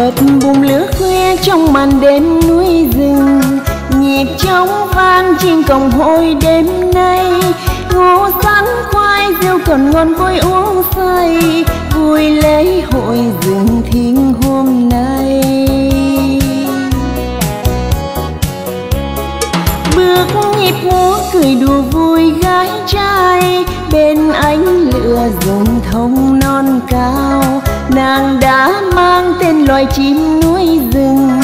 bật bùng lửa khoe trong màn đêm núi rừng, nhịp trống vang trên cổng hội đêm nay. Ngô sắn khoai rêu còn ngon vui uống say, vui lễ hội rừng thiêng hôm nay. Bước nhịp múa cười đùa vui gái trai, bên ánh lửa rừng thông non cao. Nàng đã mang tên loài chim núi rừng,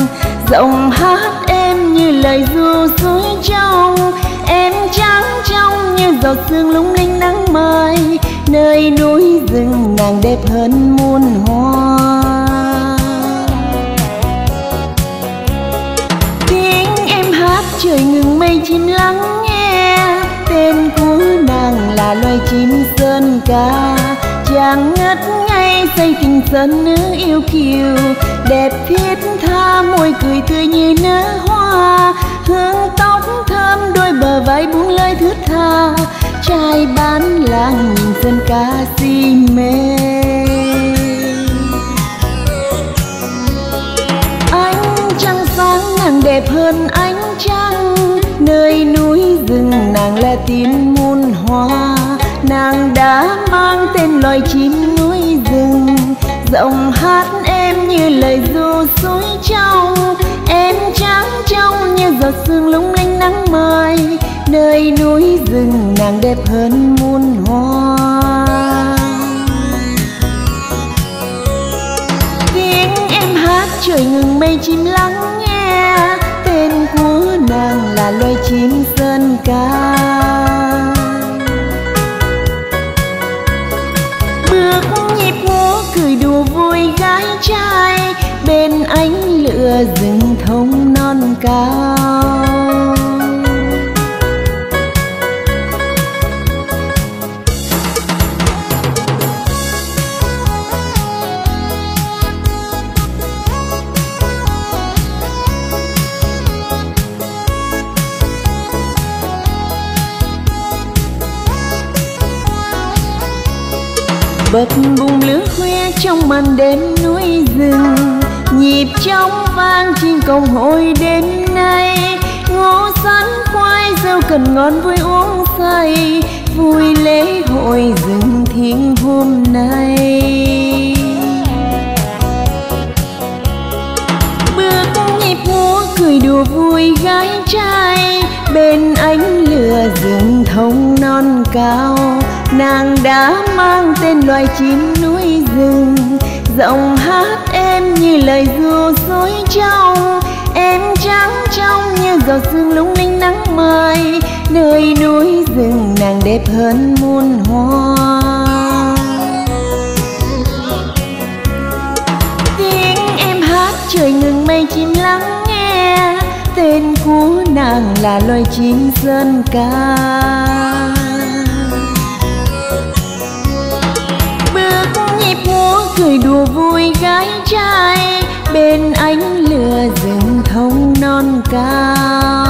giọng hát em như lời ru suối trong. Em trắng trong như giọt sương lung linh nắng mai, nơi núi rừng nàng đẹp hơn muôn hoa. Tiếng em hát trời ngừng mây chim lắng nghe, tên của nàng là loài chim sơn ca. Chàng ngất ngây say tình sơn nữ yêu kiều, đẹp thiết tha môi cười tươi như nở hoa. Hương tóc thơm đôi bờ vai buông lời thướt tha, trai bán làng nhìn sơn ca si mê. Ánh trăng sáng nàng đẹp hơn ánh trăng, nơi núi rừng nàng là tiếng muôn hoa. Nàng đã mang tên loài chim núi rừng, giọng hát em như lời ru suối trong. Em trắng trong như giọt sương lung linh nắng mai, nơi núi rừng nàng đẹp hơn muôn hoa. Tiếng em hát trời ngừng mây chim lắng nghe, tên của nàng là loài chim sơn ca. Trai bên ánh lửa rừng thông non cao. Bật bùng lửa khoe trong màn đêm núi rừng, nhịp trống vang trên cổng hội đêm nay. Ngô sắn khoai rêu cần ngon vui uống say, vui lễ hội rừng thiêng hôm nay. Bước nhịp múa cười đùa vui gái trai, bên ánh lửa rừng thông non cao. Nàng đã mang tên loài chim núi rừng, giọng hát em như lời ru suối trong. Em trắng trong như giọt sương lung linh nắng mai, nơi núi rừng nàng đẹp hơn muôn hoa. Tiếng em hát trời ngừng mây chim lắng nghe, tên của nàng là loài chim sơn ca. Cười đùa vui gái trai, bên ánh lửa rừng thông non cao.